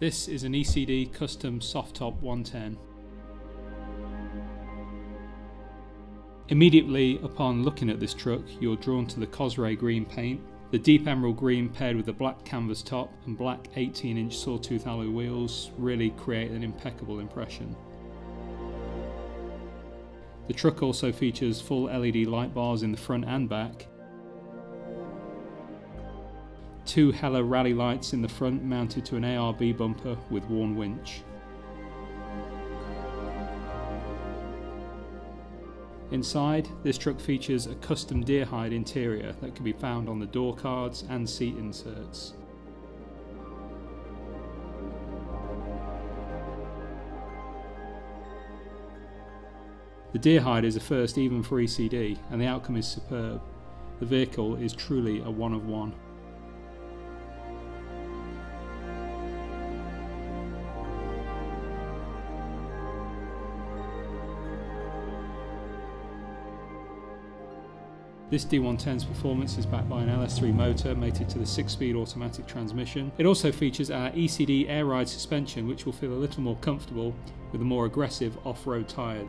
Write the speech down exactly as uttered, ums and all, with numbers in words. This is an E C D Custom Soft Top one ten. Immediately upon looking at this truck, you're drawn to the Kosrae green paint, the deep emerald green paired with the black canvas top and black eighteen inch Sawtooth alloy wheels really create an impeccable impression. The truck also features full L E D light bars in the front and back, two Heller rally lights in the front mounted to an A R B bumper with worn winch. Inside, this truck features a custom deerhide interior that can be found on the door cards and seat inserts. The deerhide is a first even for E C D, and the outcome is superb. The vehicle is truly a one of one. This D one ten's performance is backed by an L S three motor mated to the six speed automatic transmission. It also features our E C D air ride suspension, which will feel a little more comfortable with a more aggressive off-road tyre.